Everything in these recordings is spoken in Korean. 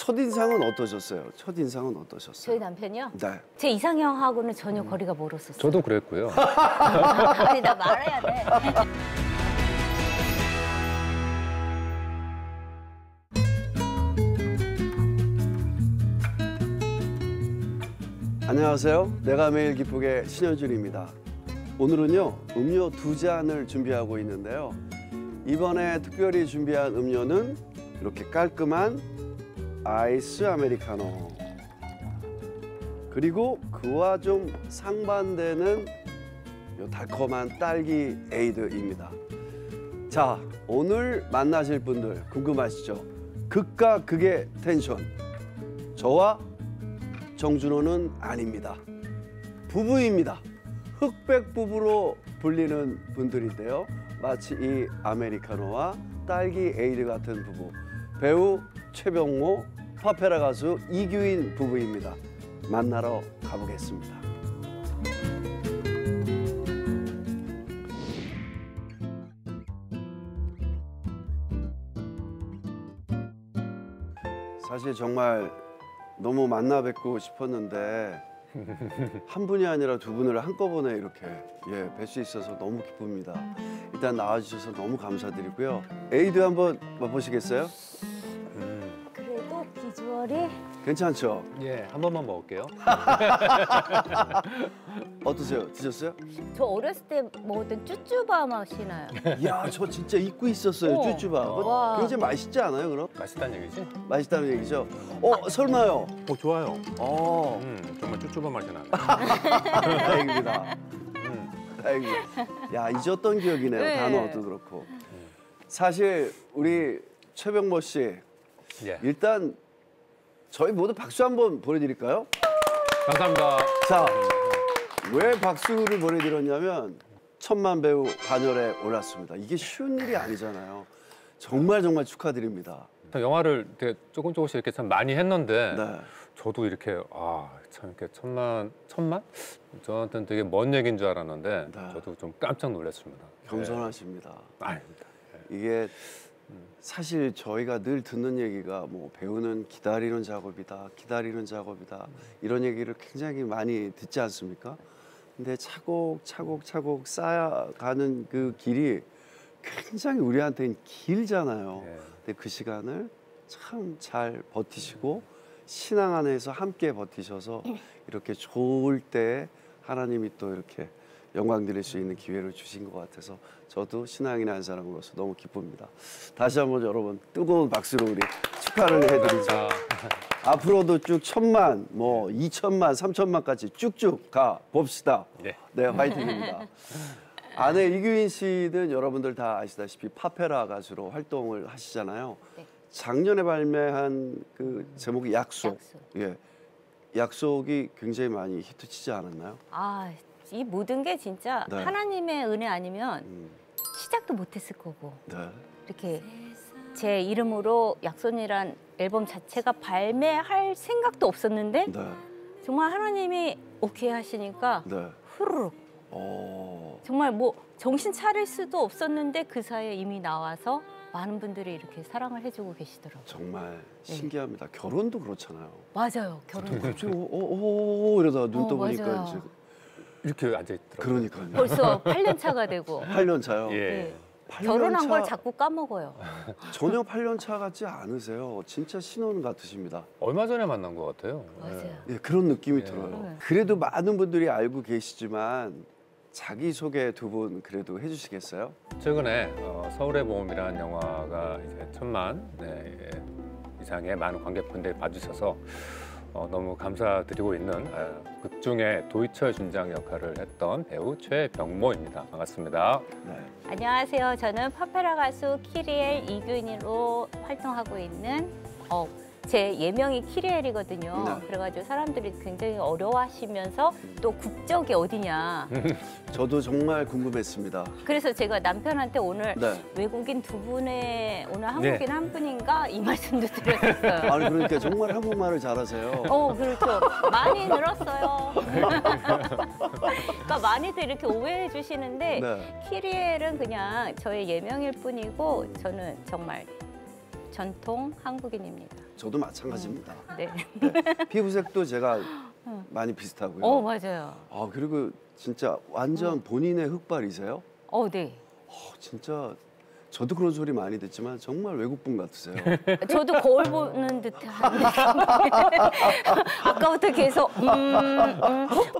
첫인상은 어떠셨어요? 첫인상은 어떠셨어요? 저희 남편이요? 네. 제 이상형하고는 전혀 거리가 멀었었어요. 저도 그랬고요. 아니, 나 말해야 돼. 안녕하세요. 내가 매일 기쁘게 신현준입니다. 오늘은요, 음료 2잔을 준비하고 있는데요. 이번에 특별히 준비한 음료는 이렇게 깔끔한 아이스 아메리카노, 그리고 그와 좀 상반되는 요 달콤한 딸기 에이드입니다. 자, 오늘 만나실 분들 궁금하시죠? 극과 극의 텐션. 저와 정준호는 아닙니다. 부부입니다. 흑백 부부로 불리는 분들인데요. 마치 이 아메리카노와 딸기 에이드 같은 부부. 배우 최병모, 팝페라 가수 이규인 부부입니다. 만나러 가보겠습니다. 사실 정말 너무 만나 뵙고 싶었는데 한 분이 아니라 두 분을 한꺼번에 이렇게 뵐 수 있어서 너무 기쁩니다. 일단 나와주셔서 너무 감사드리고요. 에이드 한번 맛보시겠어요? 비주얼이 괜찮죠? 예, 한 번만 먹을게요. 어떠세요? 드셨어요? 저 어렸을 때 먹었던 쭈쭈바 맛이 나요. 이야, 저 진짜 잊고 있었어요. 쭈쭈바. 굉장히 맛있지 않아요, 그럼? 맛있다는 얘기지? 맛있다는 얘기죠. 설마요? 좋아요. 정말 쭈쭈바 맛이 나네요. 다행입니다. 다행입니다. 야, 잊었던 기억이네요. 네. 단어도 그렇고. 사실 우리 최병모 씨, 예. 일단 저희 모두 박수 한번 보내드릴까요? 감사합니다. 자, 왜 박수를 보내드렸냐면 천만 배우 반열에 올랐습니다. 이게 쉬운 일이 아니잖아요. 정말 축하드립니다. 영화를 되게 조금씩 이렇게 참 많이 했는데 네. 저도 이렇게 참 이렇게 천만? 저한테는 되게 먼 얘기인 줄 알았는데 네. 저도 좀 깜짝 놀랐습니다. 겸손하십니다. 네. 아닙니다. 네. 이게 사실 저희가 늘 듣는 얘기가 뭐 배우는 기다리는 작업이다 이런 얘기를 굉장히 많이 듣지 않습니까? 근데 차곡차곡 쌓아가는 그 길이 굉장히 우리한테는 길잖아요. 네. 근데 그 시간을 참 잘 버티시고 신앙 안에서 함께 버티셔서 이렇게 좋을 때 하나님이 또 이렇게 영광 드릴 수 있는 기회를 주신 것 같아서 저도 신앙인이라는 사람으로서 너무 기쁩니다. 다시 한번 여러분 뜨거운 박수로 우리 축하를 해드리자. 앞으로도 쭉 1000만, 뭐 2000만, 3000만까지 쭉쭉 가 봅시다. 네, 네, 화이팅입니다. 아내 이규인 씨는 여러분들 다 아시다시피 팝페라 가수로 활동을 하시잖아요. 네. 작년에 발매한 그 제목이 약속. 예, 약속이 굉장히 많이 히트치지 않았나요? 이 모든 게 진짜 네. 하나님의 은혜 아니면 시작도 못했을 거고 네. 이렇게 제 이름으로 약손이란 앨범 자체가 발매할 생각도 없었는데 네. 정말 하나님이 오케이 하시니까 네. 후루룩 정말 뭐 정신 차릴 수도 없었는데 그 사이에 이미 나와서 많은 분들이 이렇게 사랑을 해주고 계시더라고요. 정말 신기합니다. 네. 결혼도 그렇잖아요. 맞아요. 결혼도 그렇죠. 이러다가 눈 떠보니까 이제 이렇게 앉아있더라고요. 그러니까요. 벌써 8년 차가 되고. 8년 차요? 예. 8년 결혼한 차... 걸 자꾸 까먹어요. 전혀 8년 차 같지 않으세요. 진짜 신혼 같으십니다. 얼마 전에 만난 것 같아요. 맞아요. 예, 그런 느낌이 들어요. 네. 그래도 많은 분들이 알고 계시지만 자기소개 두 분 그래도 해주시겠어요? 최근에 서울의 보험이라는 영화가 이제 1000만 이상의 많은 관객분들이 봐주셔서 너무 감사드리고 있는 극중의 도이처 준장 역할을 했던 배우 최병모입니다. 반갑습니다. 네. 안녕하세요. 저는 팝페라 가수 키리엘 이규인으로 활동하고 있는 제 예명이 키리엘이거든요. 네. 그래가지고 사람들이 굉장히 어려워하시면서 또 국적이 어디냐. 저도 정말 궁금했습니다. 그래서 제가 남편한테 오늘 네. 외국인 두 분의 오늘 한국인 네. 한 분인가 이 말씀도 드렸었어요. 아니 그러니까 정말 한국말을 잘하세요. 그렇죠. 많이 늘었어요. 그러니까 많이들 이렇게 오해해 주시는데 네. 키리엘은 그냥 저의 예명일 뿐이고 저는 정말 전통 한국인입니다. 저도 마찬가지입니다. 네. 네. 피부색도 제가 많이 비슷하고요. 어, 맞아요. 아, 그리고 진짜 완전 본인의 흑발이세요? 어, 네. 진짜 저도 그런 소리 많이 듣지만 정말 외국분 같으세요. 저도 거울 보는 듯한. 아까부터 계속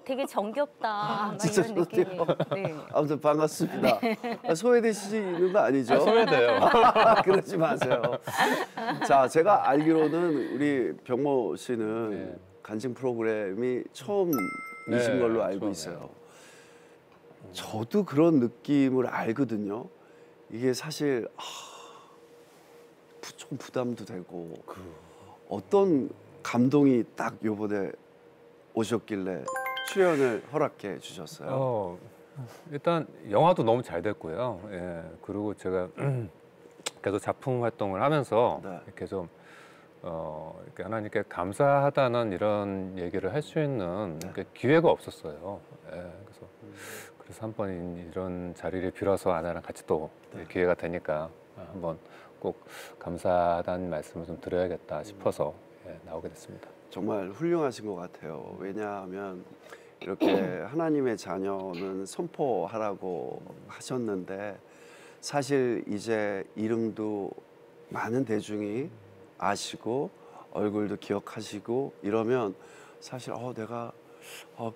되게 정겹다. 진짜 이런 느낌이에요. 네. 아무튼 반갑습니다. 네. 소외되시는 거 아니죠? 소외돼요. 그러지 마세요. 자, 제가 알기로는 우리 병모 씨는 네. 간증 프로그램이 처음이신 네, 걸로 알고 처음에. 있어요. 저도 그런 느낌을 알거든요. 이게 사실 좀 부담도 되고 어떤 감동이 딱 요번에 오셨길래 출연을 허락해 주셨어요? 일단 영화도 너무 잘 됐고요. 예, 그리고 제가 계속 작품 활동을 하면서 네. 계속 이렇게 하나님께 감사하다는 이런 얘기를 할 수 있는 네. 기회가 없었어요. 예, 그래서 한 번 이런 자리를 빌어서 아내랑 같이 또 네. 기회가 되니까 한번 꼭 감사하다는 말씀을 좀 드려야겠다 싶어서 네, 나오게 됐습니다. 정말 훌륭하신 것 같아요. 왜냐하면 이렇게 하나님의 자녀는 선포하라고 하셨는데 사실 이제 이름도 많은 대중이 아시고 얼굴도 기억하시고 이러면 사실 내가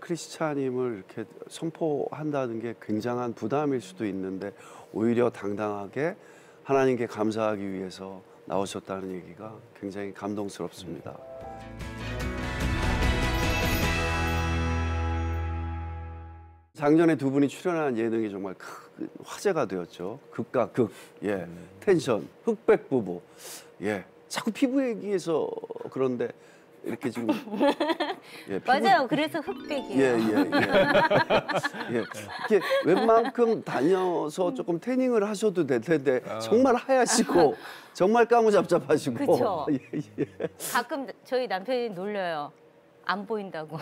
크리스찬임을 이렇게 선포한다는 게 굉장한 부담일 수도 있는데 오히려 당당하게 하나님께 감사하기 위해서 나오셨다는 얘기가 굉장히 감동스럽습니다. 작년에 두 분이 출연한 예능이 정말 큰 화제가 되었죠. 극과 극, 예, 텐션, 흑백 부부, 예, 자꾸 피부 얘기해서 그런데. 이렇게 지금 예, 맞아요. 그래서 흑백이에요. 예. 이게 웬만큼 다녀서 조금 태닝을 하셔도 될 텐데 정말 하얗시고 정말 까무잡잡하시고. 그렇죠. 예. 가끔 저희 남편이 놀려요. 안 보인다고.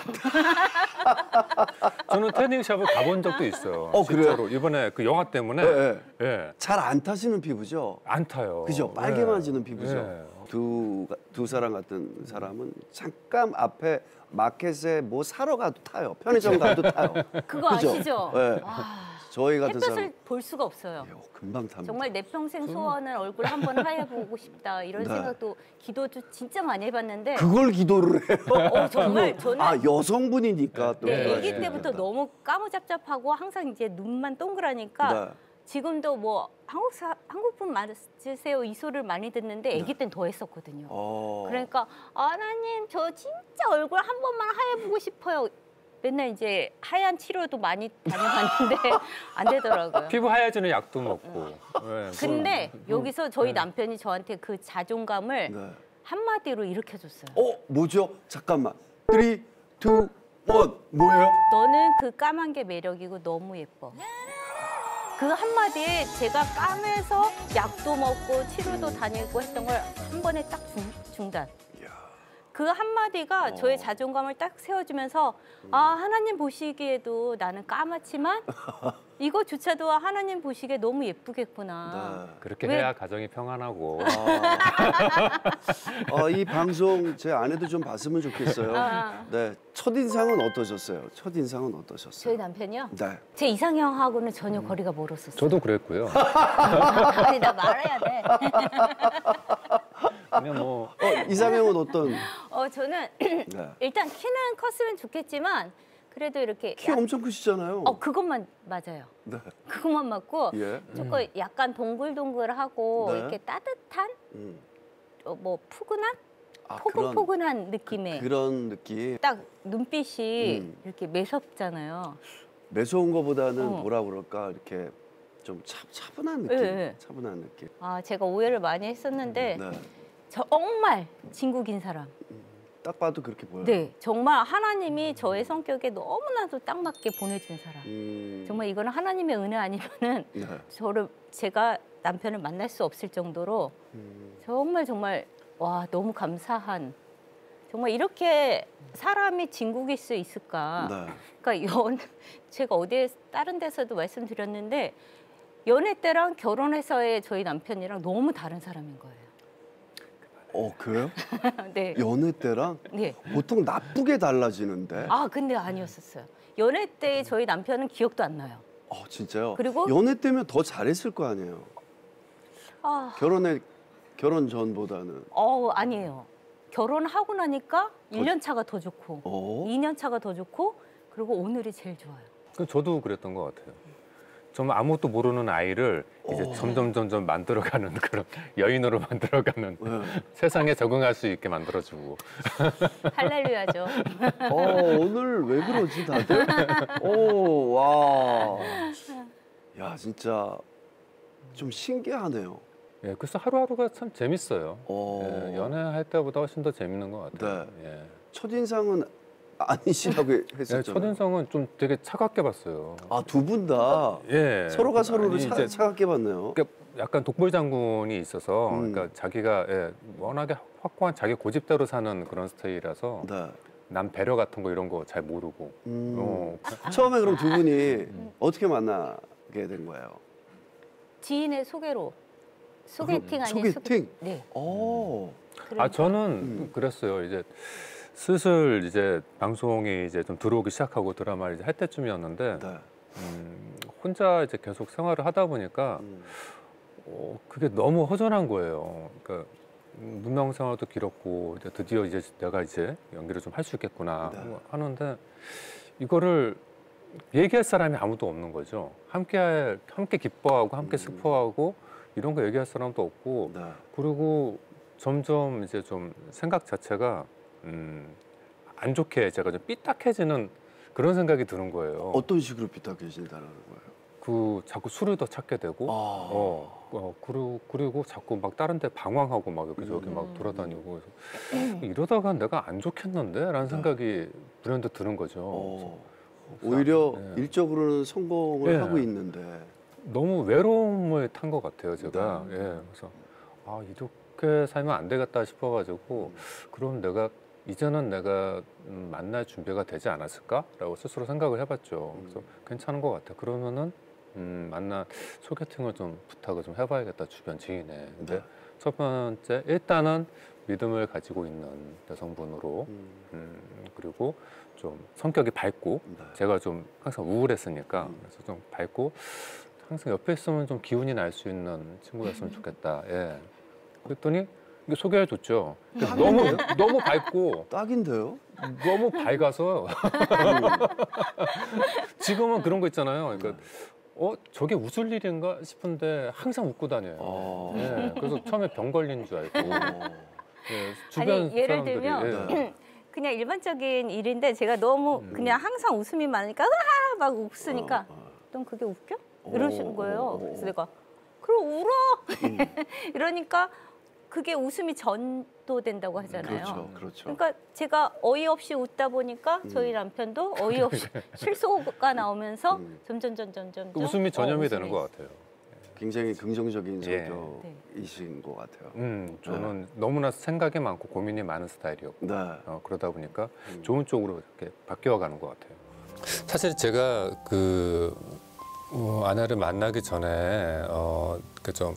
저는 태닝샵을 가본 적도 있어요. 진짜로. 그래요? 이번에 그 영화 때문에. 예. 잘 안 타시는 피부죠? 안 타요. 그죠? 빨개만 지는 피부죠? 예. 두 사람 같은 사람은 잠깐 앞에 마켓에 뭐 사러 가도 타요. 편의점 가도 타요. 그거 그죠? 아시죠? 네. 저희 같은 햇볕을 사람... 볼 수가 없어요. 예, 금방 탑니다. 정말 내 평생 소원은 얼굴 한번 하얘보고 싶다. 이런 네. 생각도 기도도 진짜 많이 해봤는데 그걸 기도를 해요? 정말 저는 여성분이니까 또 네, 아기 때부터 너무 까무잡잡하고 항상 이제 눈만 동그라니까 네. 지금도 뭐 한국분 맞으세요 이 소리를 많이 듣는데 아기 때는 더 했었거든요. 그러니까 하나님 저 진짜 얼굴 한 번만 하얘보고 싶어요. 맨날 이제 하얀 치료도 많이 다녀봤는데 안 되더라고요. 피부 하얘지는 약도 먹고. 네, 근데 여기서 저희 남편이 저한테 그 자존감을 네. 한마디로 일으켜줬어요. 뭐죠? 잠깐만. 3, 2, 1. 뭐예요? 너는 그 까만 게 매력이고 너무 예뻐. 그 한마디에 제가 까매서 약도 먹고 치료도 다니고 했던 걸 한 번에 딱 중단. 그 한마디가 저의 자존감을 딱 세워주면서 하나님 보시기에도 나는 까맣지만 이거조차도 하나님 보시기에 너무 예쁘겠구나. 네. 그렇게 해야 가정이 평안하고. 이 방송 제 아내도 좀 봤으면 좋겠어요. 네, 첫인상은 어떠셨어요? 첫인상은 어떠셨어요? 저희 남편이요? 네. 제 이상형하고는 전혀 거리가 멀었었어요. 저도 그랬고요. 아니, 나 말해야 돼. 그냥 뭐 이상형은 어떤? 저는 네. 일단 키는 컸으면 좋겠지만 그래도 이렇게 키 엄청 크시잖아요. 그것만 맞아요. 네. 그것만 맞고 예. 조금 약간 동글동글하고 네. 이렇게 따뜻한 뭐 푸근한 포근포근한 느낌의 그런 느낌. 딱 눈빛이 이렇게 매섭잖아요. 매서운 거보다는 뭐라 그럴까 이렇게. 좀 차분한 느낌, 네. 차분한 느낌. 제가 오해를 많이 했었는데 네. 정말 진국인 사람. 딱 봐도 그렇게 보여요. 네, 정말 하나님이 저의 성격에 너무나도 딱 맞게 보내준 사람. 정말 이거는 하나님의 은혜 아니면은 네. 제가 남편을 만날 수 없을 정도로 정말 너무 감사한. 정말 이렇게 사람이 진국일 수 있을까? 네. 그러니까 제가 다른 데서도 말씀드렸는데. 연애 때랑 결혼해서의 저희 남편이랑 너무 다른 사람인 거예요. 그래요? 네. 연애 때랑? 네. 보통 나쁘게 달라지는데. 아, 근데 아니었었어요. 연애 때 저희 남편은 기억도 안 나요. 아, 진짜요? 그리고 연애 때면 더 잘했을 거 아니에요? 아... 결혼 전보다는. 아니에요. 결혼하고 나니까 1년 차가 더 좋고 2년 차가 더 좋고 그리고 오늘이 제일 좋아요. 저도 그랬던 것 같아요. 정말 아무것도 모르는 아이를 이제 점점 만들어가는 그런 여인으로 만들어가는 세상에 적응할 수 있게 만들어주고. 할렐루야죠. 오늘 왜 그러지 다들? 와. 야, 진짜 좀 신기하네요. 예, 그래서 하루하루가 참 재밌어요. 예, 연애할 때보다 훨씬 더 재밌는 것 같아요. 네. 예. 첫인상은 아니시라고 했었잖아요. 예, 첫인상은 좀 되게 차갑게 봤어요. 아, 두 분 다? 예. 서로가 서로를 차갑게 봤네요. 그러니까 약간 독불장군이 있어서 그러니까 자기가 워낙에 확고한 자기 고집대로 사는 그런 스타일이라서 남 배려 같은 거 이런 거 잘 모르고. 처음에 그럼 두 분이 어떻게 만나게 된 거예요? 지인의 소개로. 소개팅 아니에요? 소개팅? 네. 그러니까. 저는 그랬어요. 이제 슬슬 이제 방송이 이제 좀 들어오기 시작하고 드라마를 이제 할 때쯤이었는데 혼자 이제 계속 생활을 하다 보니까 그게 너무 허전한 거예요. 그러니까 문명 생활도 길었고 이제 드디어 이제 내가 이제 연기를 좀 할 수 있겠구나 하는데 이거를 얘기할 사람이 아무도 없는 거죠. 함께 기뻐하고 함께 슬퍼하고. 이런 거 얘기할 사람도 없고 그리고 점점 이제 좀 생각 자체가 안 좋게 제가 좀 삐딱해지는 그런 생각이 드는 거예요. 어떤 식으로 삐딱해진다는 거예요? 자꾸 술을 더 찾게 되고 그리고 자꾸 막 다른 데 방황하고 막 여기저기 막 돌아다니고 그래서 이러다가 내가 안 좋겠는데? 라는 생각이 불현듯 드는 거죠. 오히려 일적으로는 성공을 하고 있는데 너무 외로움을 탄 것 같아요, 제가. 예, 그래서 이렇게 살면 안 되겠다 싶어가지고 그럼 이제는 내가 만날 준비가 되지 않았을까라고 스스로 생각을 해봤죠. 그래서 괜찮은 것 같아. 그러면은 소개팅을 좀 부탁을 좀 해봐야겠다, 주변 지인에. 근데 첫 번째 일단은 믿음을 가지고 있는 여성분으로 그리고 좀 성격이 밝고 제가 좀 항상 우울했으니까 그래서 좀 밝고. 항상 옆에 있으면 좀 기운이 날 수 있는 친구였으면 좋겠다. 예. 그랬더니 소개해 줬죠. 너무 밝고 딱인데요. 너무 밝아서 지금은 그런 거 있잖아요. 그러니까 저게 웃을 일인가 싶은데 항상 웃고 다녀요. 예. 그래서 처음에 병 걸린 줄 알고. 예. 주변 사람들이 예를 들면 그냥 일반적인 일인데 제가 너무 그냥 항상 웃음이 많으니까 으아 막 웃으니까 넌 그게 웃겨? 이러시는 거예요. 그래서 내가 그럼 울어! 이러니까 그게 웃음이 전도된다고 하잖아요. 그렇죠. 그러니까 제가 어이없이 웃다 보니까 저희 남편도 어이없이 실소가 나오면서 점점 웃음이 전염이 되는 것 같아요. 굉장히 긍정적인 성격이신 것 같아요. 저는 너무나 생각이 많고 고민이 많은 스타일이었고 그러다 보니까 좋은 쪽으로 이렇게 바뀌어가는 것 같아요. 사실 제가 아내를 만나기 전에 좀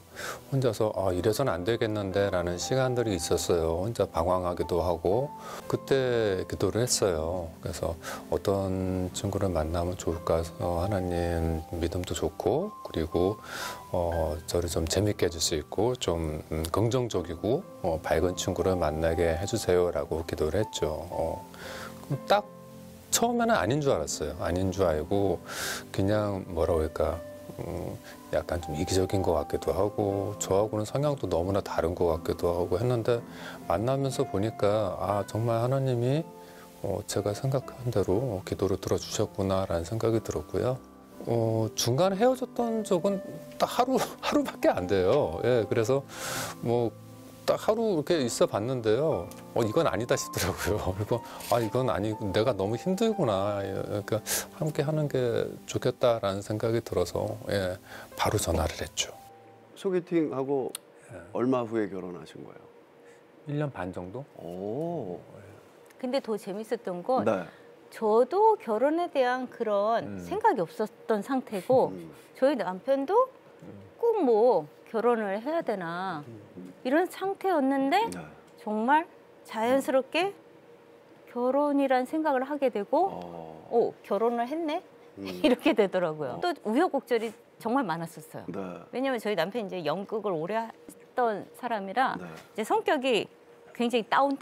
혼자서 이래서는 안 되겠는데 라는 시간들이 있었어요. 혼자 방황하기도 하고 그때 기도를 했어요. 그래서 어떤 친구를 만나면 좋을까 해서 하나님 믿음도 좋고 그리고 저를 좀 재밌게 해줄 수 있고 좀 긍정적이고 밝은 친구를 만나게 해주세요 라고 기도를 했죠. 딱 처음에는 아닌 줄 알았어요. 아닌 줄 알고 그냥 뭐라고 할까 약간 좀 이기적인 것 같기도 하고 저하고는 성향도 너무나 다른 것 같기도 하고 했는데 만나면서 보니까 정말 하나님이 제가 생각한 대로 기도를 들어주셨구나라는 생각이 들었고요. 중간에 헤어졌던 적은 딱 하루밖에 안 돼요. 예, 그래서 딱 하루 이렇게 있어 봤는데요. 이건 아니다 싶더라고요. 그리고 이건 아니고 내가 너무 힘들구나. 그러니까 함께 하는 게 좋겠다라는 생각이 들어서 바로 전화를 했죠. 소개팅하고 얼마 후에 결혼하신 거예요? 1년 반 정도? 근데 더 재밌었던 건 저도 결혼에 대한 그런 생각이 없었던 상태고 저희 남편도 꼭 결혼을 해야 되나 이런 상태였는데 정말 자연스럽게 결혼이란 생각을 하게 되고 오, 결혼을 했네? 이렇게 되더라고요. 또 우여곡절이 정말 많았었어요. 네. 왜냐면 저희 남편이 이제 연극을 오래 했던 사람이라 네. 이제 성격이 굉장히 다운.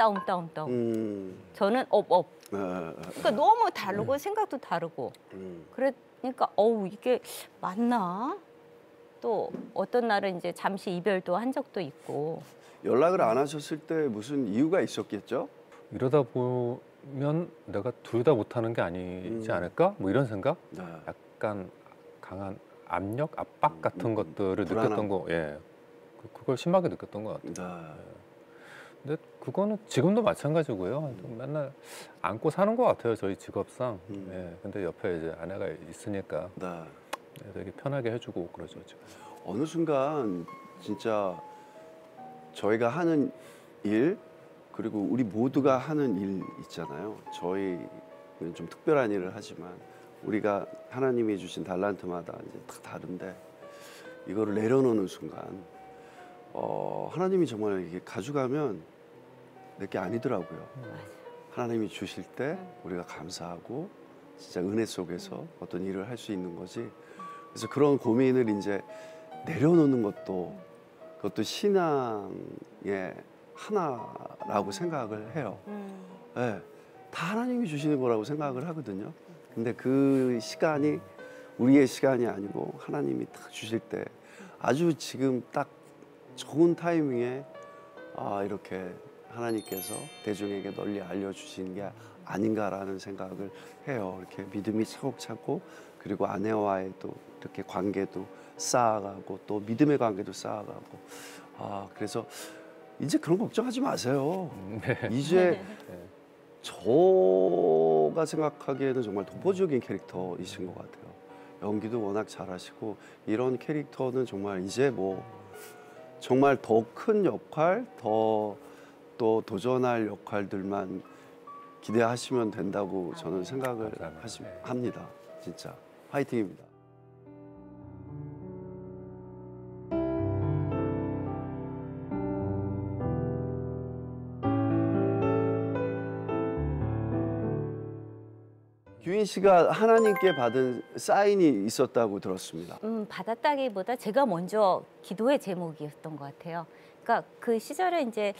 저는 업. 네. 그러니까 너무 다르고 생각도 다르고. 그러니까 어우 이게 맞나? 또 어떤 날은 이제 잠시 이별도 한 적도 있고. 연락을 안 하셨을 때 무슨 이유가 있었겠죠? 이러다 보면 내가 둘 다 못하는 게 아니지 않을까? 뭐 이런 생각? 네. 약간 강한 압력, 압박 같은 것들을 느꼈던 거. 예, 그걸 심하게 느꼈던 것 같아요. 네. 예. 근데 그거는 지금도 마찬가지고요. 맨날 안고 사는 것 같아요, 저희 직업상. 예, 근데 옆에 이제 아내가 있으니까 네. 되게 편하게 해주고 그러죠. 지금. 어느 순간 진짜 저희가 하는 일 그리고 우리 모두가 하는 일 있잖아요. 저희는 좀 특별한 일을 하지만 우리가 하나님이 주신 달란트마다 이제 다 다른데 이거를 내려놓는 순간 하나님이 정말 이렇게 가져가면 내게 아니더라고요. 하나님이 주실 때 우리가 감사하고 진짜 은혜 속에서 어떤 일을 할 수 있는 거지. 그래서 그런 고민을 이제 내려놓는 것도 그것도 신앙의 하나라고 생각을 해요. 네, 다 하나님이 주시는 거라고 생각을 하거든요. 근데 그 시간이 우리의 시간이 아니고 하나님이 딱 주실 때 아주 지금 딱 좋은 타이밍에 이렇게 하나님께서 대중에게 널리 알려주신 게 아닌가라는 생각을 해요. 이렇게 믿음이 차곡차곡 그리고 아내와의 또 이렇게 관계도 쌓아가고 또 믿음의 관계도 쌓아가고 그래서 이제 그런 걱정하지 마세요. 네. 이제 네. 저가 생각하기에는 정말 독보적인 캐릭터이신 것 같아요. 연기도 워낙 잘하시고 이런 캐릭터는 정말 이제 뭐 정말 더 큰 역할, 더 또 도전할 역할들만 기대하시면 된다고 저는 생각을 합니다. 진짜 화이팅입니다. 규인 씨가 하나님께 받은 사인이 있었다고 들었습니다. 받았다기보다 제가 먼저 기도의 제목이었던 것 같아요. 그러니까 그 시절에 이제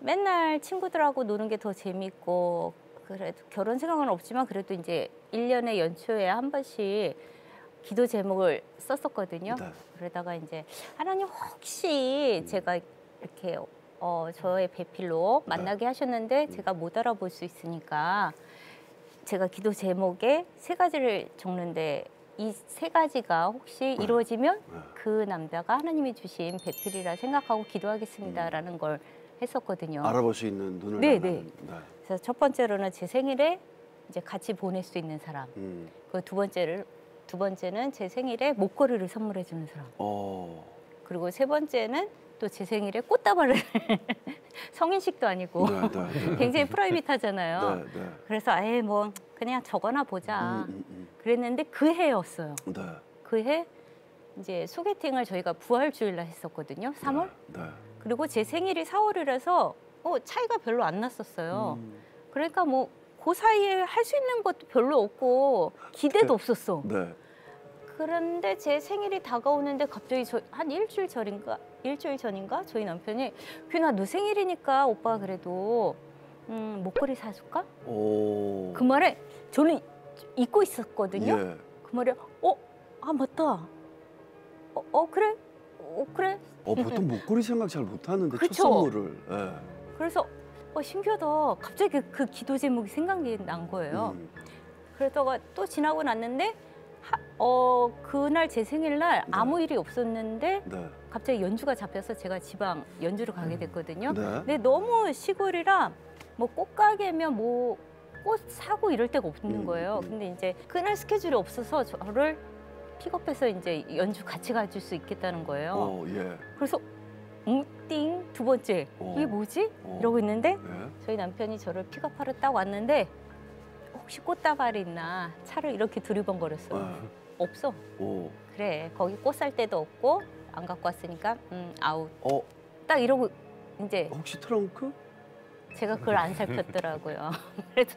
맨날 친구들하고 노는 게 더 재밌고 그래도 결혼 생각은 없지만 그래도 이제 1년에 연초에 한 번씩 기도 제목을 썼었거든요. 네. 그러다가 이제 하나님 혹시 제가 이렇게 저의 배필로 만나게 네. 하셨는데 제가 못 알아볼 수 있으니까 제가 기도 제목에 세 가지를 적는데 이 세 가지가 혹시 이루어지면 그 남자가 하나님이 주신 배필이라 생각하고 기도하겠습니다라는 걸 했었거든요. 알아볼 수 있는 눈을. 네네. 네. 그래서 첫 번째로는 제 생일에 이제 같이 보낼 수 있는 사람. 그 두 번째는 제 생일에 목걸이를 선물해 주는 사람. 그리고 세 번째는 또 제 생일에 꽃다발을 성인식도 아니고 네. 굉장히 프라이빗하잖아요. 네. 그래서 아예 뭐 그냥 적어나 보자. 그랬는데 그 해였어요. 네. 그 해 이제 소개팅을 저희가 부활주일날 했었거든요. 3월. 네. 그리고 제 생일이 4월이라서 차이가 별로 안 났었어요. 그러니까 뭐 그 사이에 할 수 있는 것도 별로 없고 기대도 없었어. 네. 그런데 제 생일이 다가오는데 갑자기 한 일주일 전인가 저희 남편이 규인아 너 생일이니까 오빠가 그래도 목걸이 사줄까? 그 말에 저는 잊고 있었거든요. 예. 그 말에 맞다. 그래? 그래? 보통 목걸이 생각 잘 못하는데 첫 선물을. 예. 그래서 신기하다. 갑자기 그 기도 제목이 생각이 난 거예요. 그러다가 또 지나고 났는데 그날 제 생일날 네. 아무 일이 없었는데 네. 갑자기 연주가 잡혀서 제가 지방 연주를 가게 됐거든요. 네. 근데 너무 시골이라 뭐 꽃가게면 뭐 꽃 사고 이럴 데가 없는 거예요. 근데 이제 그날 스케줄이 없어서 저를 픽업해서 이제 연주 같이 가줄 수 있겠다는 거예요. 예. 그래서 띵 두 번째 이게 뭐지? 이러고 있는데 예. 저희 남편이 저를 픽업하러 딱 왔는데 혹시 꽃다발이 있나 차를 이렇게 두리번거렸어요. 없어. 그래 거기 꽃 살 때도 없고 안 갖고 왔으니까 아웃. 딱 이러고 이제 혹시 트렁크? 제가 그걸 안 살폈더라고요. 그래서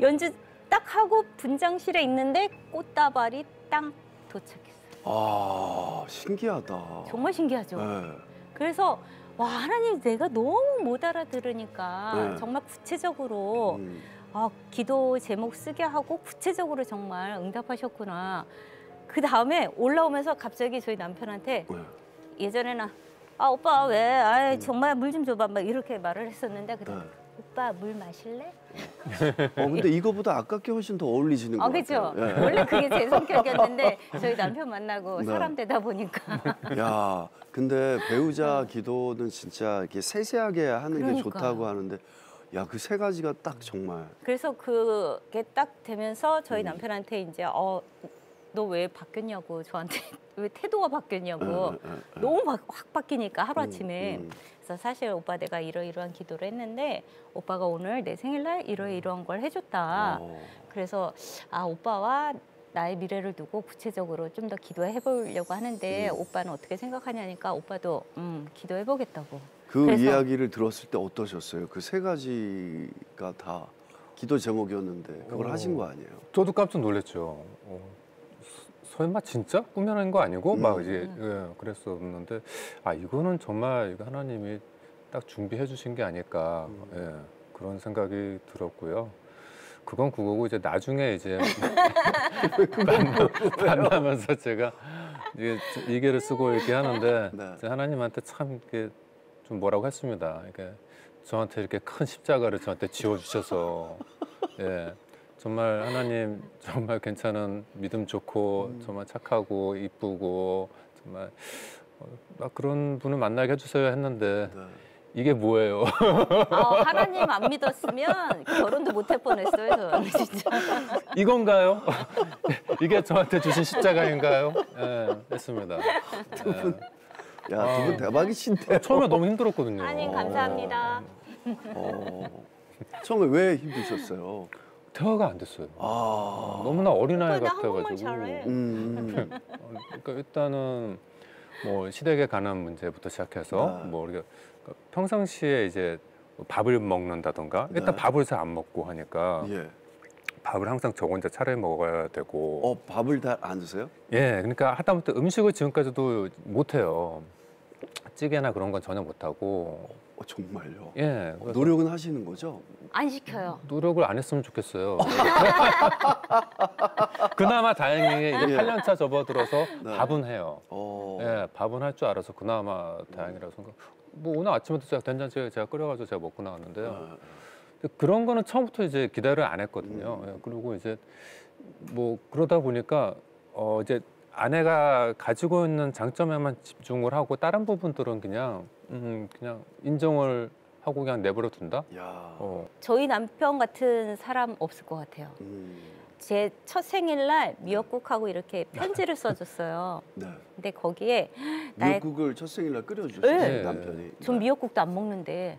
연주 딱 하고 분장실에 있는데 꽃다발이 딱 도착했어요. 아, 신기하다. 정말 신기하죠. 네. 그래서 와, 하나님 내가 너무 못 알아들으니까 네. 정말 구체적으로 아, 기도 제목 쓰게 하고 구체적으로 정말 응답하셨구나. 그 다음에 올라오면서 갑자기 저희 남편한테 네. 예전에는 아, 오빠 왜? 아, 정말 물 좀 줘봐. 막 이렇게 말을 했었는데 그래. 네. 오빠 물 마실래? 근데 이거보다 아깝게 훨씬 더 어울리시는 것 같아요. 그렇죠. 네. 원래 그게 제 성격이었는데 저희 남편 만나고 네. 사람 되다 보니까. 야, 근데 배우자 기도는 진짜 이렇게 세세하게 하는 게 좋다고 하는데 야, 그 세 가지가 딱 정말. 그래서 그게 딱 되면서 저희 남편한테 이제 너 왜 바뀌었냐고 저한테 왜 태도가 바뀌었냐고 너무 확 바뀌니까 하루아침에 그래서 사실 오빠 내가 이러이러한 기도를 했는데 오빠가 오늘 내 생일날 이러이러한 걸 해줬다. 그래서 아, 오빠와 나의 미래를 두고 구체적으로 좀 더 기도해 보려고 하는데 오빠는 어떻게 생각하냐니까 오빠도 기도해 보겠다고. 그 그래서, 이야기를 들었을 때 어떠셨어요? 그 세 가지가 다 기도 제목이었는데 그걸 하신 거 아니에요? 저도 깜짝 놀랐죠. 설마 진짜 꾸며낸 거 아니고 막 이제 예, 그랬었는데 아, 이거는 정말 하나님이 딱 준비해 주신 게 아닐까 예, 그런 생각이 들었고요. 그건 그거고 이제 나중에 이제 만나면서 제가 이게 이개를 쓰고 이렇게 하는데 네. 하나님한테 참 이렇게 좀 뭐라고 했습니다. 이렇게 저한테 이렇게 큰 십자가를 저한테 지워주셔서 예. 정말 하나님 정말 괜찮은 믿음 좋고 정말 착하고 이쁘고 정말 막 그런 분을 만나게 해주세요 했는데 네. 이게 뭐예요? 하나님 안 믿었으면 결혼도 못 할 뻔했어요 저는 진짜. 이건가요? 이게 저한테 주신 십자가인가요? 네, 했습니다. 두 분, 네. 야, 두 분 대박이신데. 처음에 너무 힘들었거든요. 하나님 감사합니다. 처음에 왜 힘드셨어요? 대화가 안 됐어요. 아 너무나 어린아이 같아가지고. 그러니까 일단은 뭐 시댁에 관한 문제부터 시작해서 네. 뭐 우리가 평상시에 이제 밥을 먹는다던가 일단 네. 밥을 잘 안 먹고 하니까 예. 밥을 항상 저 혼자 차려 먹어야 되고. 밥을 다 안 드세요? 예, 그러니까 하다못해 음식을 지금까지도 못해요. 찌개나 그런 건 전혀 못하고. 정말요? 예. 노력은 하시는 거죠? 안 시켜요. 노력을 안 했으면 좋겠어요. 그나마 다행히 이제 8년차 접어들어서 네. 밥은 해요. 예, 밥은 할 줄 알아서 그나마 다행이라고 생각. 뭐 오늘 아침에도 제가 된장찌개 제가 끓여가지고 제가 먹고 나왔는데요. 그런 거는 처음부터 이제 기대를 안 했거든요. 예, 그리고 이제 뭐 그러다 보니까 이제 아내가 가지고 있는 장점에만 집중을 하고 다른 부분들은 그냥 그냥 인정을 하고 그냥 내버려 둔다? 저희 남편 같은 사람 없을 것 같아요. 제 첫 생일날 미역국하고 이렇게 편지를 써줬어요. 네. 근데 거기에 미역국을 첫 생일날 끓여주셨어요? 네. 남편이. 전 미역국도 안 먹는데.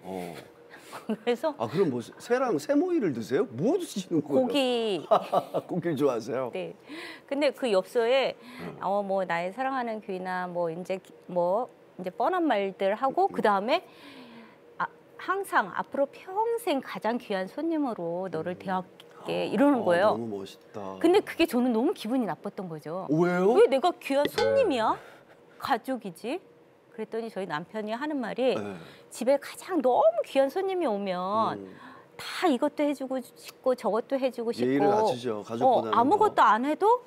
그래서 그럼 뭐 새랑 새모이를 드세요? 뭐 드시는 거예요? 고기. 고기를 좋아하세요? 네. 근데 그 엽서에 뭐 나의 사랑하는 귀인아 뭐 이제 뻔한 말들 하고 그 다음에 항상 앞으로 평생 가장 귀한 손님으로 너를 대할게 이러는 거예요. 너무 멋있다. 근데 그게 저는 너무 기분이 나빴던 거죠. 왜요? 왜 내가 귀한 손님이야? 가족이지? 그랬더니 저희 남편이 하는 말이 집에 가장 너무 귀한 손님이 오면 다 이것도 해주고 싶고 저것도 해주고 싶고 예의를 갖추죠. 가족보다는 아무것도 더. 안 해도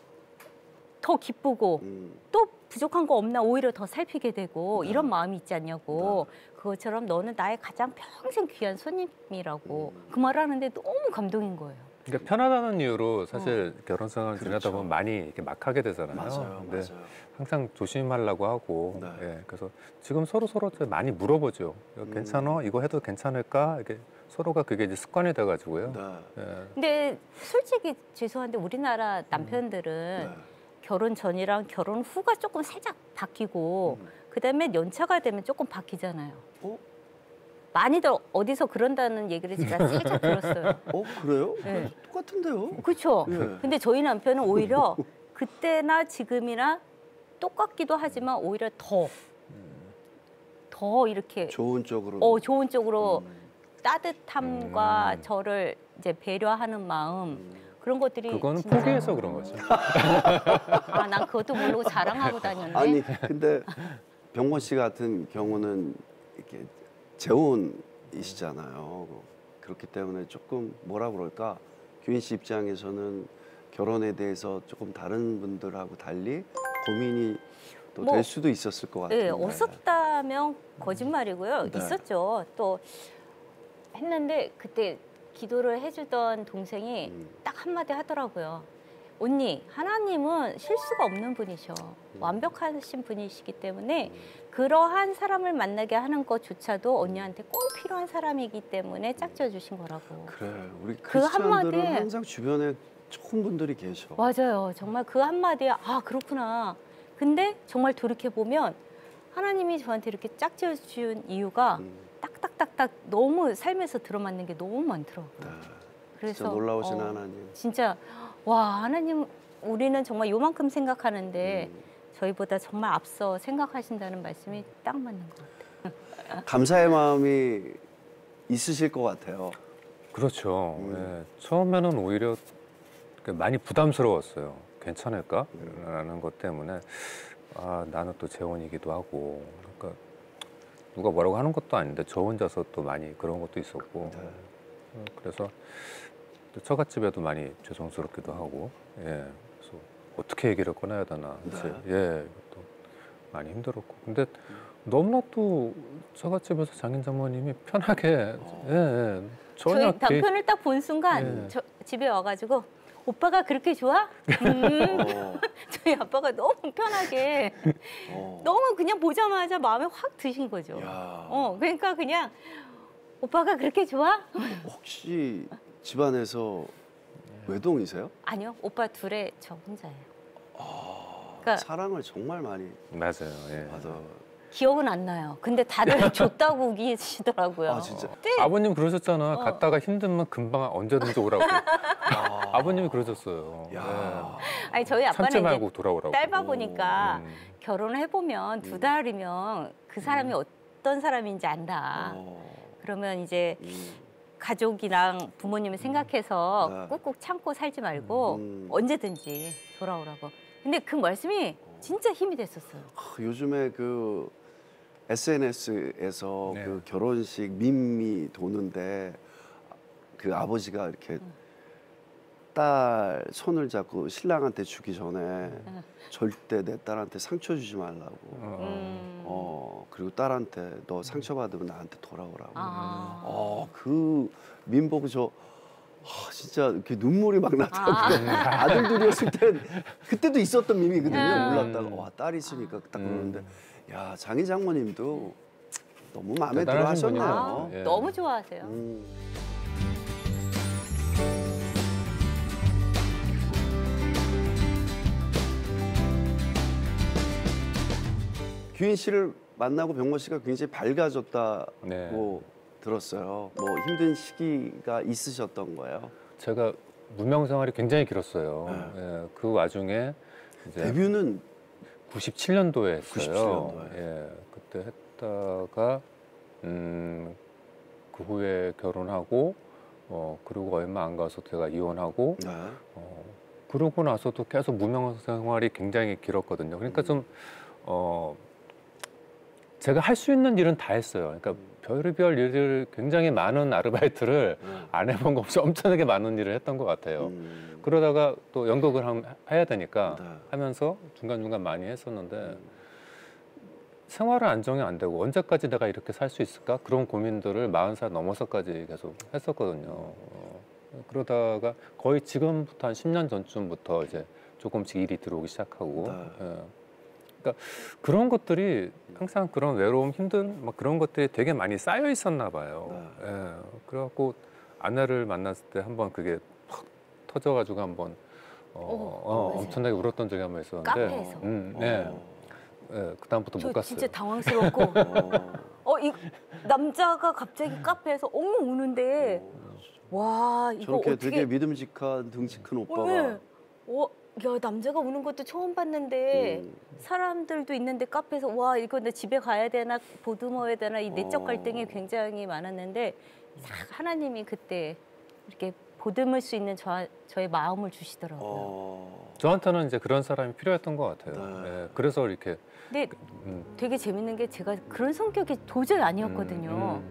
더 기쁘고 또 부족한 거 없나 오히려 더 살피게 되고 이런 마음이 있지 않냐고. 그것처럼 너는 나의 가장 평생 귀한 손님이라고 그 말을 하는데 너무 감동인 거예요. 그러니까 편하다는 이유로 사실 결혼 생활을 지내다 보면 많이 이렇게 막 하게 되잖아요. 맞아요, 근데 맞아요. 항상 조심하려고 하고, 네. 예, 그래서 지금 서로 많이 물어보죠. 괜찮아? 이거 해도 괜찮을까? 이렇게 서로가 그게 이제 습관이 돼가지고요. 네. 예. 근데 솔직히 죄송한데 우리나라 남편들은 결혼 전이랑 결혼 후가 조금 살짝 바뀌고, 그다음에 연차가 되면 조금 바뀌잖아요. 많이들 어디서 그런다는 얘기를 제가 살짝 들었어요. 그래요? 네. 똑같은데요? 그렇죠. 네. 근데 저희 남편은 오히려 그때나 지금이나 똑같기도 하지만 오히려 더 더 이렇게 좋은 쪽으로 좋은 쪽으로 따뜻함과 저를 이제 배려하는 마음 그런 것들이 그거는 진짜... 포기해서 그런 거죠. 아, 난 그것도 모르고 자랑하고 다녔네. 아니 근데 병모 씨 같은 경우는 이렇게 재혼이시잖아요. 그렇기 때문에 조금 뭐라 그럴까, 규인 씨 입장에서는 결혼에 대해서 조금 다른 분들하고 달리 고민이 또 될 수도 있었을 것 같아요. 네, 없었다면 거짓말이고요. 네. 있었죠. 또 했는데 그때 기도를 해주던 동생이 딱 한마디 하더라고요. 언니, 하나님은 실수가 없는 분이셔. 완벽하신 분이시기 때문에 그러한 사람을 만나게 하는 것조차도 언니한테 꼭 필요한 사람이기 때문에 짝지어 주신 거라고. 그래, 우리 크리스찬들은 그 항상 주변에 좋은 분들이 계셔. 맞아요. 정말 그 한마디에 아, 그렇구나. 근데 정말 돌이켜보면 하나님이 저한테 이렇게 짝지어 주신 이유가 딱딱딱딱 너무 삶에서 들어맞는 게 너무 많더라고요. 네, 그래서 진짜 놀라우신 하나님. 진짜 와, 하나님, 우리는 정말 요만큼 생각하는데 저희보다 정말 앞서 생각하신다는 말씀이 딱 맞는 것 같아요. 감사의 마음이 있으실 것 같아요. 그렇죠. 네, 처음에는 오히려 많이 부담스러웠어요. 괜찮을까? 라는 것 때문에. 아, 나는 또 재혼이기도 하고. 그러니까 누가 뭐라고 하는 것도 아닌데 저 혼자서 또 많이 그런 것도 있었고. 네. 그래서 또 처갓집에도 많이 죄송스럽기도 하고. 예. 그래서 어떻게 얘기를 꺼내야 되나. 네. 예. 또 많이 힘들었고. 근데 너무나 또 처갓집에서 장인 장모님이 편하게 예. 저희 남편을 딱 본 순간 집에 와가지고 오빠가 그렇게 좋아? 저희 아빠가 너무 편하게 너무 그냥 보자마자 마음에 확 드신 거죠. 그러니까 그냥 오빠가 그렇게 좋아? 혹시 집안에서 외동이세요? 아니요, 오빠 둘에 저 혼자예요. 아, 그러니까 사랑을 정말 많이. 맞아요. 예. 맞아요. 기억은 안 나요. 근데 다들 줬다고 우기시더라고요. 아, 진짜? 아버님 그러셨잖아. 갔다가 힘들면 금방 언제든지 오라고. 아. 아버님이 그러셨어요. 야. 네. 아니, 저희 아빠는 말고 돌아오라고. 딸바 보니까 결혼을 해보면 두 달이면 그 사람이 어떤 사람인지 안다. 그러면 이제 가족이랑 부모님을 생각해서 꾹꾹 참고 살지 말고 언제든지 돌아오라고. 근데 그 말씀이 진짜 힘이 됐었어요. 아, 요즘에 그 SNS에서 네. 그 결혼식 밈이 도는데 그 아버지가 이렇게 딸 손을 잡고 신랑한테 주기 전에 절대 내 딸한테 상처 주지 말라고. 그리고 딸한테 너 상처 받으면 나한테 돌아오라고. 그 밈 보고 저 진짜 이렇게 눈물이 막 나더라고요. 아들 둘이었을 때 그때도 있었던 밈이거든요. 몰랐다가 와, 딸이 있으니까 딱 그러는데 야, 장인 장모님도 너무 마음에 들어 하셨네요. 아, 예. 너무 좋아하세요. 규인 씨를 만나고 병모 씨가 굉장히 밝아졌다고 들었어요. 뭐 힘든 시기가 있으셨던 거예요? 제가 무명 생활이 굉장히 길었어요. 네. 예, 그 와중에 이제 데뷔는 97년도에 했어요. 97년도에. 예, 그때 했다가 그 후에 결혼하고 그리고 얼마 안 가서 제가 이혼하고 그러고 나서도 계속 무명 생활이 굉장히 길었거든요. 그러니까 좀 제가 할 수 있는 일은 다 했어요. 그러니까 별의별 일을 굉장히 많은 아르바이트를 안 해본 거 없이 엄청나게 많은 일을 했던 것 같아요. 그러다가 또 연극을 해야 되니까 하면서 중간중간 많이 했었는데 생활은 안정이 안 되고 언제까지 내가 이렇게 살 수 있을까? 그런 고민들을 40살 넘어서까지 계속 했었거든요. 그러다가 거의 지금부터 한 10년 전쯤부터 이제 조금씩 일이 들어오기 시작하고 그러니까 그런 것들이 항상 그런 외로움, 힘든 막 그런 것들이 되게 많이 쌓여 있었나 봐요. 예, 그래갖고 아내를 만났을 때 한번 그게 팍 터져가지고 한번 엄청나게 울었던 적이 한번 있었는데 카페에서. 예, 그다음부터 못 갔어요. 진짜 당황스럽고 이 남자가 갑자기 카페에서 엉엉 우는데 와, 이거 저렇게 어떻게... 되게 믿음직한 등치 큰 오빠가 야, 남자가 우는 것도 처음 봤는데 사람들도 있는데 카페에서 와 이거 내 집에 가야 되나 보듬어야 되나 이 내적 갈등이 굉장히 많았는데 하나님이 그때 이렇게 보듬을 수 있는 저의 마음을 주시더라고요. 저한테는 이제 그런 사람이 필요했던 것 같아요. 네. 네, 그래서 이렇게. 근데 되게 재밌는 게 제가 그런 성격이 도저히 아니었거든요.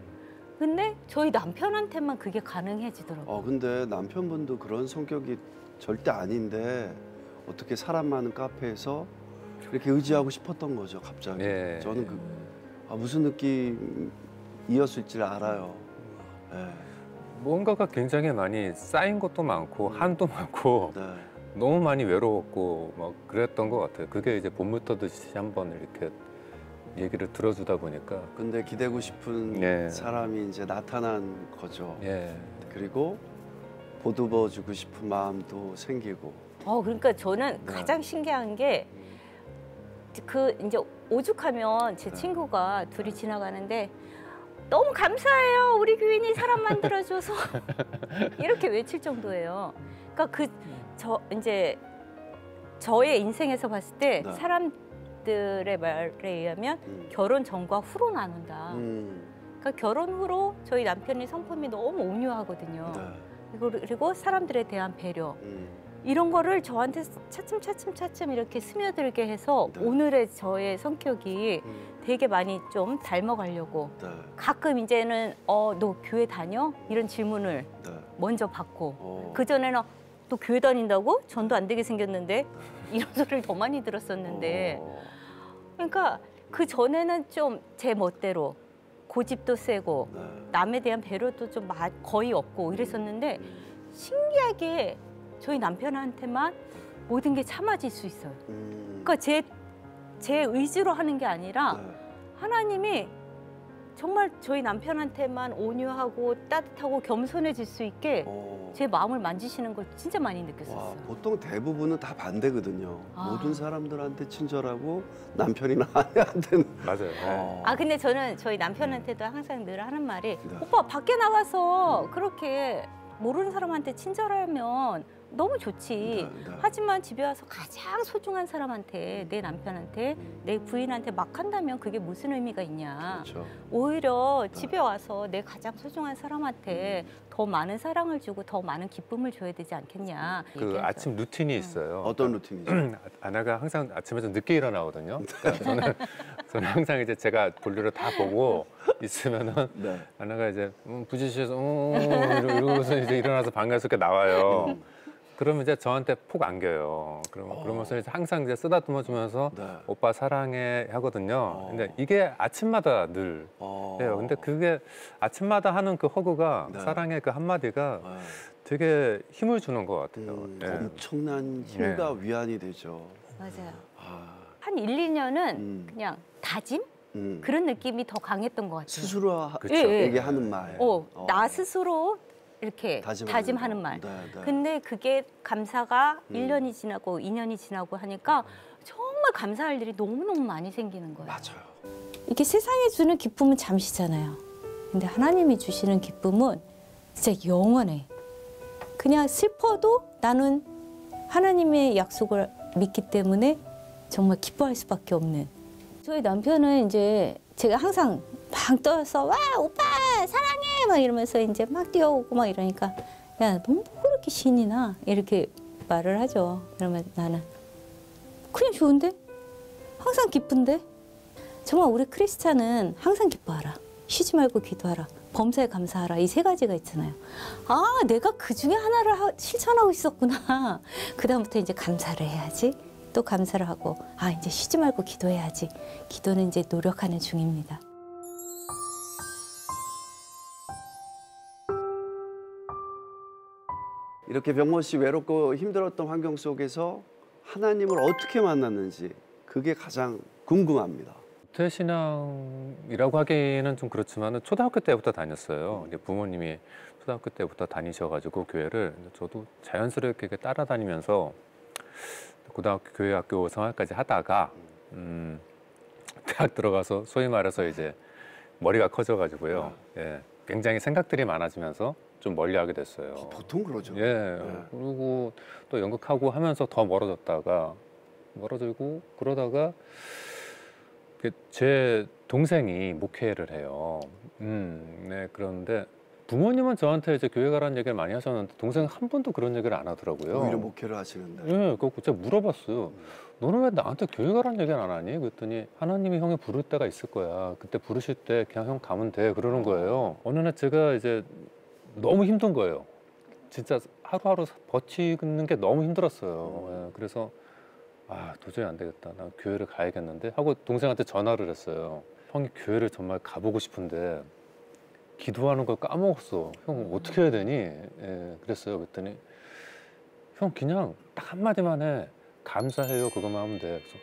근데 저희 남편한테만 그게 가능해지더라고요. 근데 남편분도 그런 성격이 절대 아닌데 어떻게 사람 많은 카페에서 이렇게 의지하고 싶었던 거죠, 갑자기. 네. 저는 무슨 느낌이었을지 알아요. 네. 뭔가가 굉장히 많이 쌓인 것도 많고 한도 많고 네. 너무 많이 외로웠고 막 그랬던 것 같아요. 그게 이제 봄부터듯이 한번 이렇게 얘기를 들어주다 보니까. 근데 기대고 싶은 예. 사람이 이제 나타난 거죠. 예. 그리고 보듬어주고 싶은 마음도 생기고. 그러니까 저는 네. 가장 신기한 게 그 이제 오죽하면 제 네. 친구가 둘이 지나가는데 너무 감사해요. 우리 규인이 사람 만들어줘서 이렇게 외칠 정도예요. 그러니까 저의 인생에서 봤을 때 네. 사람들의 말에 의하면 결혼 전과 후로 나눈다. 그러니까 결혼 후로 저희 남편이 성품이 너무 온유하거든요. 네. 그리고 사람들에 대한 배려 이런 거를 저한테 차츰 이렇게 스며들게 해서 네. 오늘의 저의 성격이 되게 많이 좀 닮아가려고 네. 가끔 이제는 너 교회 다녀? 이런 질문을 네. 먼저 받고 그전에는 또 교회 다닌다고? 전도 안 되게 생겼는데? 이런 소리를 더 많이 들었었는데 그러니까 그전에는 좀 제 멋대로 고집도 세고 네. 남에 대한 배려도 좀 거의 없고 이랬었는데 신기하게 저희 남편한테만 모든 게 참아질 수 있어요. 그러니까 제 의지로 하는 게 아니라 네. 하나님이 정말 저희 남편한테만 온유하고 따뜻하고 겸손해질 수 있게 제 마음을 만지시는 걸 진짜 많이 느꼈었어요. 보통 대부분은 다 반대거든요. 모든 사람들한테 친절하고 남편이나 아내한테는. 맞아요. 근데 저는 저희 남편한테도 항상 늘 하는 말이 네. 오빠 밖에 나가서 그렇게 모르는 사람한테 친절하면 너무 좋지. 네, 네. 하지만 집에 와서 가장 소중한 사람한테 내 남편한테 내 부인한테 막 한다면 그게 무슨 의미가 있냐. 그렇죠. 오히려 네. 집에 와서 내 가장 소중한 사람한테 더 많은 사랑을 주고 더 많은 기쁨을 줘야 되지 않겠냐. 아침 루틴이 있어요. 어떤 루틴이죠? 아내가 항상 아침에 좀 늦게 일어나거든요. 그러니까 저는 항상 이제 제가 볼일을 다 보고 있으면은 네. 아내가 이제 부지시해서 이러고서 이제 일어나서 방에서 이렇게 나와요. 그러면 이제 저한테 폭 안겨요. 그러면서 이제 항상 이제 쓰다듬어 주면서 네. 오빠 사랑해 하거든요. 근데 이게 아침마다 늘 해요. 근데 그게 아침마다 하는 그 허그가 네. 사랑의 그 한마디가 네. 되게 힘을 주는 것 같아요. 네. 엄청난 힘과 네. 위안이 되죠. 맞아요. 한 1, 2년은 그냥 다짐? 그런 느낌이 더 강했던 것 같아요. 스스로 얘기하는 말. 나 스스로 이렇게 다짐하는 말. 네, 네. 근데 그게 감사가 1년이 지나고 2년이 지나고 하니까 정말 감사할 일이 너무너무 많이 생기는 거예요. 맞아요. 이게 세상이 주는 기쁨은 잠시잖아요. 근데 하나님이 주시는 기쁨은 진짜 영원해. 그냥 슬퍼도 나는 하나님의 약속을 믿기 때문에 정말 기뻐할 수밖에 없는. 저희 남편은 이제 제가 항상 막 떠서 와 오빠 사랑해 막 이러면서 이제 막 뛰어오고 막 이러니까 야 너 뭐 그렇게 신이 나 이렇게 말을 하죠. 그러면 나는 그냥 좋은데 항상 기쁜데 정말 우리 크리스찬은 항상 기뻐하라 쉬지 말고 기도하라 범사에 감사하라 이 세 가지가 있잖아요. 내가 그 중에 하나를 실천하고 있었구나. 그 다음부터 이제 감사를 해야지. 또 감사를 하고 이제 쉬지 말고 기도해야지. 기도는 이제 노력하는 중입니다. 이렇게 병모 씨 외롭고 힘들었던 환경 속에서 하나님을 어떻게 만났는지 그게 가장 궁금합니다. 모태신앙이라고 하기에는 좀 그렇지만 초등학교 때부터 다녔어요. 부모님이 초등학교 때부터 다니셔가지고 교회를 저도 자연스럽게 따라다니면서 고등학교 교회학교 생활까지 하다가 대학 들어가서 소위 말해서 이제 머리가 커져가지고요. 굉장히 생각들이 많아지면서 좀 멀리하게 됐어요. 보통 그러죠. 예. 네. 그리고 또 연극하고 하면서 더 멀어졌다가 멀어지고 그러다가 제 동생이 목회를 해요. 네, 그런데 부모님은 저한테 이제 교회 가라는 얘기를 많이 하셨는데 동생은 한 번도 그런 얘기를 안 하더라고요. 오히려 목회를 하시는데. 네, 그거 제가 물어봤어요. 너는 왜 나한테 교회 가라는 얘기를 안 하니? 그랬더니 하나님이 형이 부를 때가 있을 거야. 그때 부르실 때 그냥 형 가면 돼. 그러는 거예요. 어느 날 제가 이제 너무 힘든 거예요. 진짜 하루하루 버티는 게 너무 힘들었어요. 네, 그래서 아, 도저히 안 되겠다. 나 교회를 가야겠는데 하고 동생한테 전화를 했어요. 형이 교회를 정말 가보고 싶은데 기도하는 걸 까먹었어. 형 어떻게 해야 되니? 예, 그랬어요. 그랬더니 형 그냥 딱 한마디만 해. 감사해요. 그것만 하면 돼. 그래서,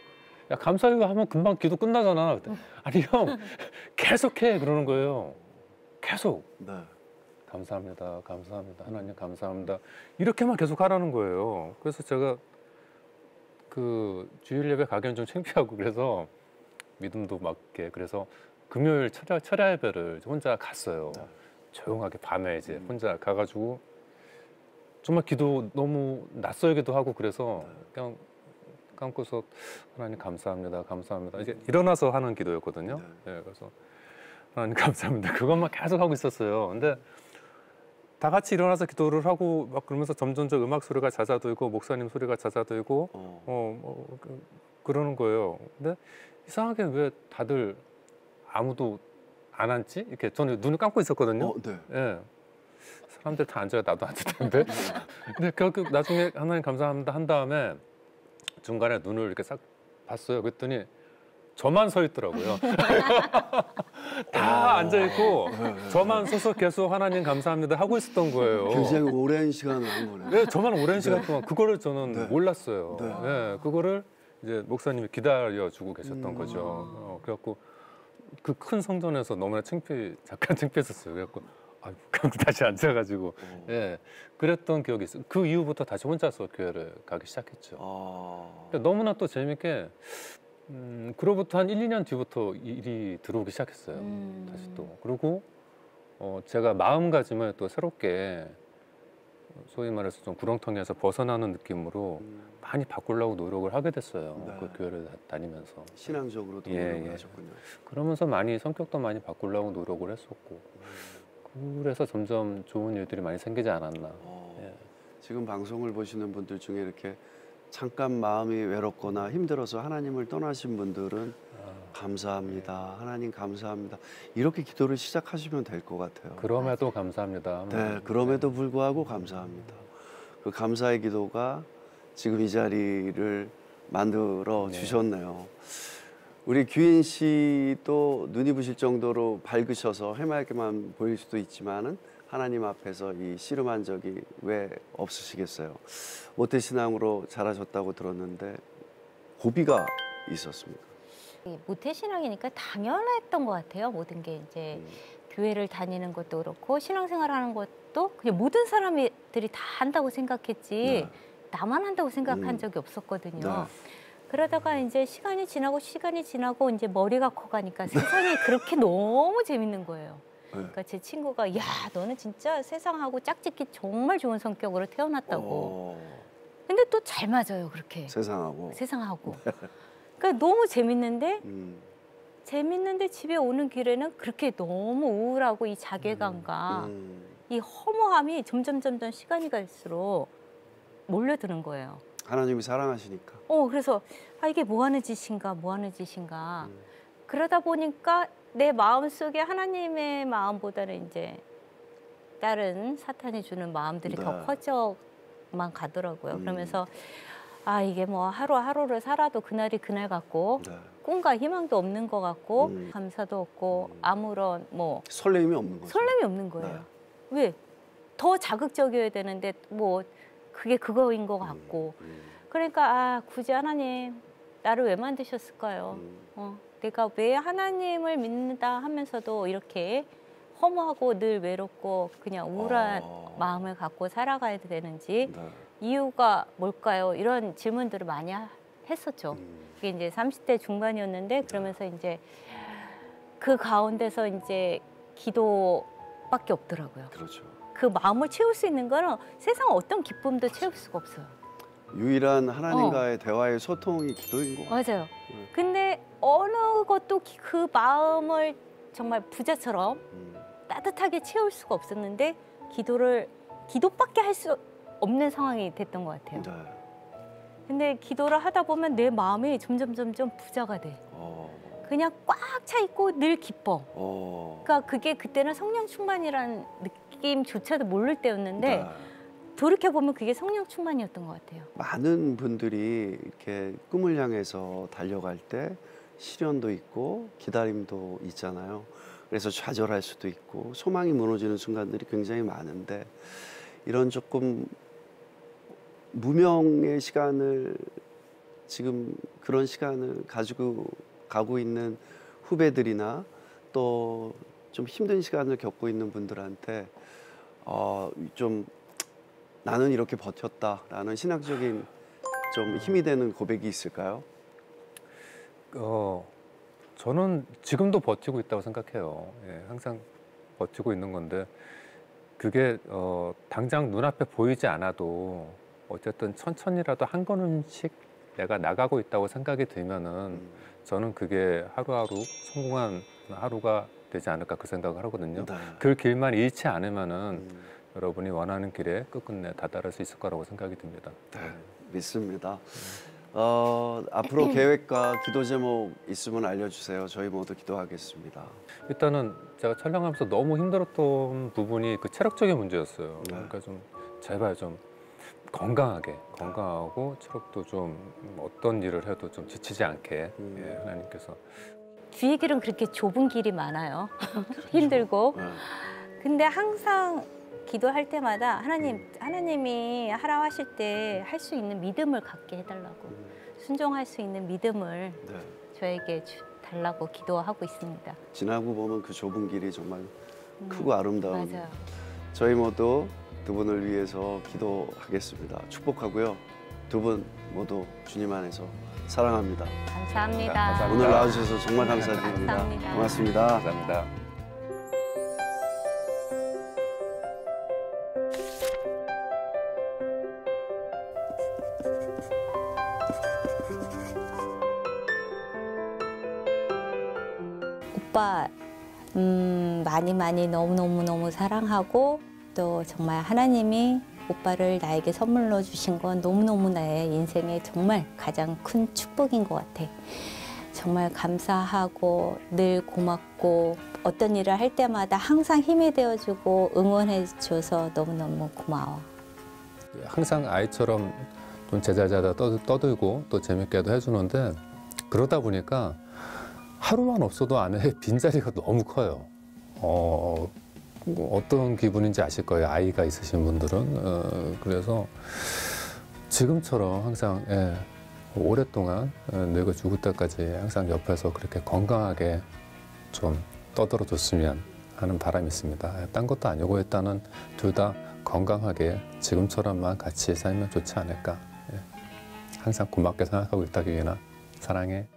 야, 감사해요 하면 금방 기도 끝나잖아. 그랬더니, 아니 형 계속해 그러는 거예요. 계속. 네. 감사합니다. 감사합니다. 하나님 감사합니다. 이렇게만 계속 하라는 거예요. 그래서 제가 그 주일 예배 가기는 좀 창피하고 그래서 믿음도 맞게 그래서 금요일 철야 예배를 혼자 갔어요. 네. 조용하게 밤에 이제 혼자 가가지고 정말 기도 너무 낯설기도 하고 그래서 그냥 감고서 하나님 감사합니다, 감사합니다. 이제 일어나서 하는 기도였거든요. 네. 네, 그래서 하나님 감사합니다. 그것만 계속 하고 있었어요. 근데 다 같이 일어나서 기도를 하고 막 그러면서 점점 음악 소리가 잦아들고 목사님 소리가 잦아들고 그러는 거예요. 근데 이상하게 왜 다들 아무도 안 앉지? 이렇게 저는 눈을 감고 있었거든요. 네. 예. 사람들 다 앉아야 나도 앉을 텐데. 근데 결국 나중에 하나님 감사합니다 한 다음에 중간에 눈을 이렇게 싹 봤어요. 그랬더니 저만 서 있더라고요. 다 앉아있고 저만 서서 계속 하나님 감사합니다 하고 있었던 거예요. 굉장히 오랜 시간을 한 거네요. 네, 저만 오랜 시간 동안 그거를 저는 몰랐어요. 네. 네, 그거를 이제 목사님이 기다려주고 계셨던 거죠. 그래갖고 그 큰 성전에서 너무나 창피했었어요. 그래갖고 아, 다시 앉아가지고 예, 그랬던 기억이 있어요. 그 이후부터 다시 혼자서 교회를 가기 시작했죠. 근데 너무나 또 재밌게 그로부터 한 1~2년 뒤부터 일이 들어오기 시작했어요. 다시 또. 그리고 제가 마음가짐을 또 새롭게 소위 말해서 좀 구렁텅이에서 벗어나는 느낌으로 많이 바꾸려고 노력을 하게 됐어요. 네. 그 교회를 다니면서. 신앙적으로도 노력을 하셨군요. 그러면서 많이 성격도 많이 바꾸려고 노력을 했었고 그래서 점점 좋은 일들이 많이 생기지 않았나. 예. 지금 방송을 보시는 분들 중에 이렇게 잠깐 마음이 외롭거나 힘들어서 하나님을 떠나신 분들은 감사합니다. 네. 하나님 감사합니다. 이렇게 기도를 시작하시면 될 것 같아요. 그럼에도 감사합니다. 네, 그럼에도 불구하고 감사합니다. 그 감사의 기도가 지금 이 자리를 만들어 주셨네요. 우리 규인 씨도 눈이 부실 정도로 밝으셔서 해맑게만 보일 수도 있지만은 하나님 앞에서 이 씨름한 적이 왜 없으시겠어요? 모태신앙으로 자라셨다고 들었는데 고비가 있었습니까? 모태신앙이니까 당연했던 것 같아요. 모든 게 이제 교회를 다니는 것도 그렇고 신앙생활하는 것도 그냥 모든 사람들이 다 한다고 생각했지 나만 한다고 생각한 적이 없었거든요. 그러다가 이제 시간이 지나고 이제 머리가 커가니까 세상이 그렇게 너무 재밌는 거예요. 그러니까 제 친구가 야 너는 진짜 세상하고 짝짓기 정말 좋은 성격으로 태어났다고. 근데 또 잘 맞아요 그렇게. 세상하고. 그러니까 너무 재밌는데 집에 오는 길에는 그렇게 너무 우울하고 이 자괴감과 이 허무함이 점점 시간이 갈수록 몰려드는 거예요. 하나님이 사랑하시니까. 그래서 아 이게 뭐 하는 짓인가 그러다 보니까. 내 마음속에 하나님의 마음보다는 이제 다른 사탄이 주는 마음들이 더 커져만 가더라고요. 그러면서 아 이게 뭐 하루하루를 살아도 그날이 그날 같고 꿈과 희망도 없는 것 같고 감사도 없고 아무런 뭐 설렘이 없는 거죠. 설렘이 없는 거예요. 왜? 더 자극적이어야 되는데 뭐 그게 그거인 것 같고 그러니까 아 굳이 하나님 나를 왜 만드셨을까요? 내가 왜 하나님을 믿는다 하면서도 이렇게 허무하고 늘 외롭고 그냥 우울한 마음을 갖고 살아가야 되는지 이유가 뭘까요? 이런 질문들을 많이 했었죠. 그게 이제 30대 중반이었는데 그러면서 이제 그 가운데서 이제 기도밖에 없더라고요. 그렇죠. 그 마음을 채울 수 있는 거는 세상 어떤 기쁨도 채울 수가 없어요. 유일한 하나님과의 대화의 소통이 기도인 것 같아요. 맞아요. 네. 근데 어느 것도 그 마음을 정말 부자처럼 따뜻하게 채울 수가 없었는데 기도밖에 할 수 없는 상황이 됐던 것 같아요. 네. 근데 기도를 하다 보면 내 마음이 점점 부자가 돼. 그냥 꽉 차 있고 늘 기뻐. 그러니까 그게 그때는 성령 충만이라는 느낌조차도 모를 때였는데 네. 돌이켜보면 그게 성령 충만이었던 것 같아요. 많은 분들이 이렇게 꿈을 향해서 달려갈 때 시련도 있고 기다림도 있잖아요. 그래서 좌절할 수도 있고 소망이 무너지는 순간들이 굉장히 많은데 이런 조금 무명의 시간을 지금 그런 시간을 가지고 가고 있는 후배들이나 또 좀 힘든 시간을 겪고 있는 분들한테 좀 나는 이렇게 버텼다라는 신학적인 좀 힘이 되는 고백이 있을까요? 저는 지금도 버티고 있다고 생각해요. 예, 항상 버티고 있는 건데 그게 당장 눈앞에 보이지 않아도 어쨌든 천천히라도 한 걸음씩 내가 나가고 있다고 생각이 들면은 저는 그게 하루하루 성공한 하루가 되지 않을까 그 생각을 하거든요. 네. 그 길만 잃지 않으면은 여러분이 원하는 길에 끝끝내 다다를 수 있을 거라고 생각이 듭니다. 네, 믿습니다. 앞으로 계획과 기도 제목 있으면 알려주세요. 저희 모두 기도하겠습니다. 일단은 제가 촬영하면서 너무 힘들었던 부분이 그 체력적인 문제였어요. 네. 그러니까 좀 제발 좀 건강하고 체력도 좀 어떤 일을 해도 좀 지치지 않게 예, 하나님께서 주의 길은 그렇게 좁은 길이 많아요. 그렇죠. 힘들고 근데 항상 기도할 때마다 하나님이 하라고 하실 때 할 수 있는 믿음을 갖게 해달라고 순종할 수 있는 믿음을 저에게 달라고 기도하고 있습니다. 지나고 보면 그 좁은 길이 정말 크고 아름다운 맞아요. 저희 모두 두 분을 위해서 기도하겠습니다. 축복하고요. 두 분 모두 주님 안에서 사랑합니다. 감사합니다. 감사합니다. 오늘 나와주셔서 정말 감사드립니다. 감사합니다. 고맙습니다. 감사합니다. 오빠, 많이 너무너무 사랑하고 또 정말 하나님이 오빠를 나에게 선물로 주신 건 너무너무 나의 인생에 정말 가장 큰 축복인 것 같아. 정말 감사하고 늘 고맙고 어떤 일을 할 때마다 항상 힘이 되어주고 응원해줘서 너무너무 고마워. 항상 아이처럼 좀 제자리에다 떠들고 또 재밌게도 해주는데 그러다 보니까 하루만 없어도 안에 빈자리가 너무 커요. 어떤 기분인지 아실 거예요. 아이가 있으신 분들은. 그래서 지금처럼 항상 예, 오랫동안 늙어 죽을 때까지 항상 옆에서 그렇게 건강하게 좀 떠들어줬으면 하는 바람이 있습니다. 딴 것도 아니고 일단은 둘 다 건강하게 지금처럼만 같이 살면 좋지 않을까. 예. 항상 고맙게 생각하고 있다기에나 사랑해.